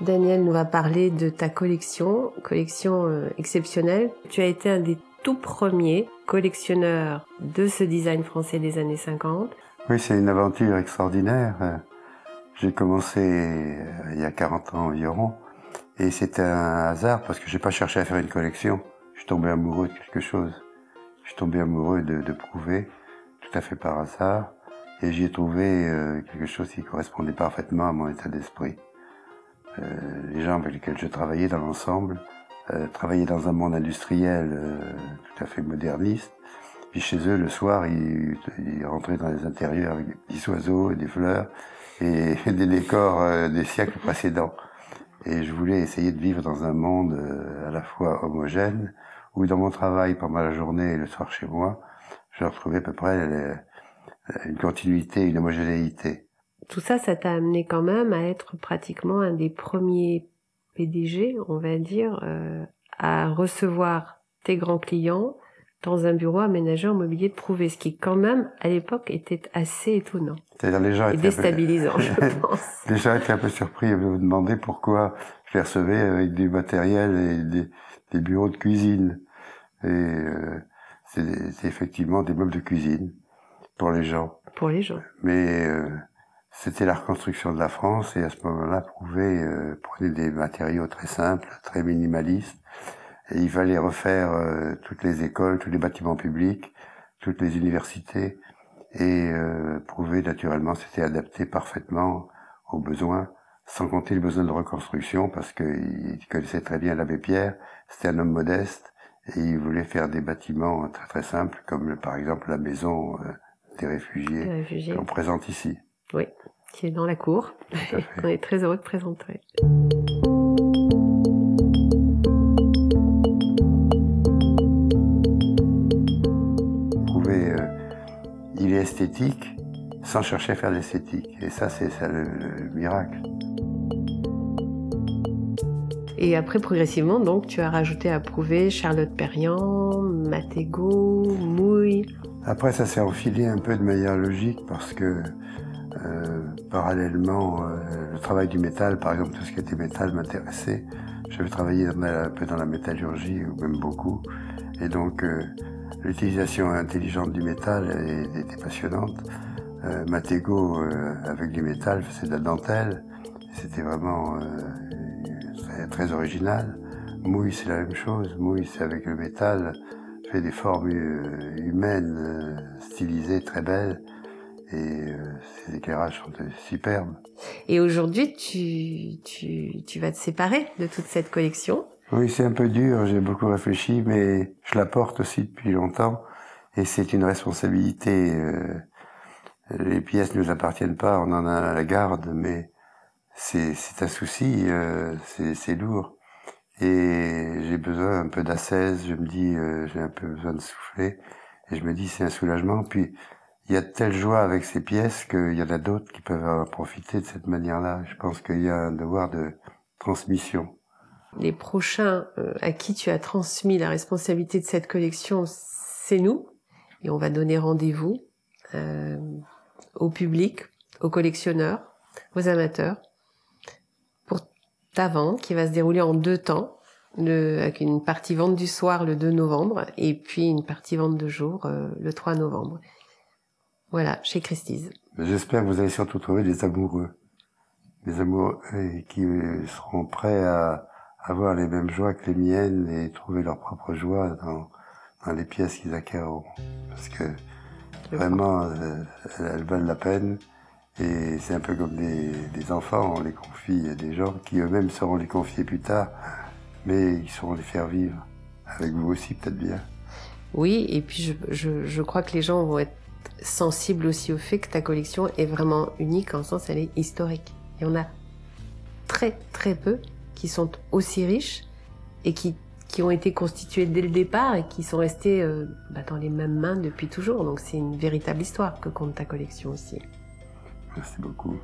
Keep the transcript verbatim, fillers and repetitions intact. Daniel nous va parler de ta collection, collection euh, exceptionnelle. Tu as été un des tout premiers collectionneurs de ce design français des années cinquante. Oui, c'est une aventure extraordinaire. J'ai commencé il y a quarante ans environ, et c'est un hasard parce que j'ai pas cherché à faire une collection. Je suis tombé amoureux de quelque chose. Je suis tombé amoureux de, de Prouvé, tout à fait par hasard, et j'y ai trouvé euh, quelque chose qui correspondait parfaitement à mon état d'esprit. Euh, les gens avec lesquels je travaillais dans l'ensemble, euh, travaillaient dans un monde industriel euh, tout à fait moderniste, puis chez eux, le soir, ils, ils rentraient dans les intérieurs avec des petits oiseaux et des fleurs, et des décors euh, des siècles précédents. Et je voulais essayer de vivre dans un monde euh, à la fois homogène, où dans mon travail pendant la journée et le soir chez moi, je retrouvais à peu près les, une continuité, une homogénéité. Tout ça, ça t'a amené quand même à être pratiquement un des premiers P D G, on va dire, euh, à recevoir tes grands clients dans un bureau aménagé en mobilier de Prouvé, ce qui quand même, à l'époque, était assez étonnant. C'est-à-dire les gens et déstabilisant, peu... je pense. Les gens étaient un peu surpris et me demandaient pourquoi je les recevais avec du matériel et des, des bureaux de cuisine. Et euh, c'est effectivement des meubles de cuisine pour les gens. Pour les gens. Mais euh, c'était la reconstruction de la France, et à ce moment-là, Prouvé euh, prenait des matériaux très simples, très minimalistes. Et il fallait refaire euh, toutes les écoles, tous les bâtiments publics, toutes les universités, et euh, Prouvé, naturellement, s'était adapté parfaitement aux besoins, sans compter le besoin de reconstruction, parce qu'il connaissait très bien l'abbé Pierre, c'était un homme modeste, et il voulait faire des bâtiments très très simples, comme par exemple la maison euh, des réfugiés, des réfugiés. qu'on présente ici. Oui, qui est dans la cour, qu'on est très heureux de présenter. Il est esthétique sans chercher à faire d'esthétique. Et ça, c'est ça le, le miracle. Et après, progressivement, donc, tu as rajouté à Prouvé Charlotte Perriand, Matégot, Mouille. Après, ça s'est enfilé un peu de manière logique parce que, euh, parallèlement, euh, le travail du métal, par exemple, tout ce qui était métal m'intéressait. J'avais travaillé dans la, un peu dans la métallurgie, ou même beaucoup. Et donc, euh, l'utilisation intelligente du métal était passionnante. Euh, Matégot, euh, avec du métal, faisait de la dentelle. C'était vraiment euh, très, très original. Mouille, c'est la même chose. Mouille, c'est avec le métal, fait des formes euh, humaines, euh, stylisées, très belles. Et euh, ces éclairages sont euh, superbes. Et aujourd'hui, tu, tu, tu vas te séparer de toute cette collection? Oui, c'est un peu dur, j'ai beaucoup réfléchi, mais je la porte aussi depuis longtemps, et c'est une responsabilité. Euh, les pièces ne nous appartiennent pas, on en a à la garde, mais c'est un souci, euh, c'est lourd. Et j'ai besoin un peu d'assaise, je me dis, euh, j'ai un peu besoin de souffler, et je me dis, c'est un soulagement. Puis, il y a de telles joies avec ces pièces qu'il y en a d'autres qui peuvent en profiter de cette manière-là. Je pense qu'il y a un devoir de transmission. Les prochains euh, à qui tu as transmis la responsabilité de cette collection, c'est nous. Et on va donner rendez-vous euh, au public, aux collectionneurs, aux amateurs, pour ta vente qui va se dérouler en deux temps, le, avec une partie vente du soir le deux novembre et puis une partie vente de jour euh, le trois novembre. Voilà, chez Christie's. J'espère que vous allez surtout trouver des amoureux. Des amoureux qui seront prêts à avoir les mêmes joies que les miennes et trouver leur propre joie dans, dans les pièces qu'ils acquériront. Parce que vraiment, euh, elles valent la peine, et c'est un peu comme des, des enfants, on les confie à des gens qui eux-mêmes seront les confier plus tard, mais ils sauront les faire vivre, avec vous aussi peut-être bien. Oui, et puis je, je, je crois que les gens vont être sensibles aussi au fait que ta collection est vraiment unique, en sens elle est historique. Il y en a très très peu qui sont aussi riches et qui, qui ont été constitués dès le départ et qui sont restés euh, bah, dans les mêmes mains depuis toujours. Donc c'est une véritable histoire que compte ta collection aussi. Merci beaucoup.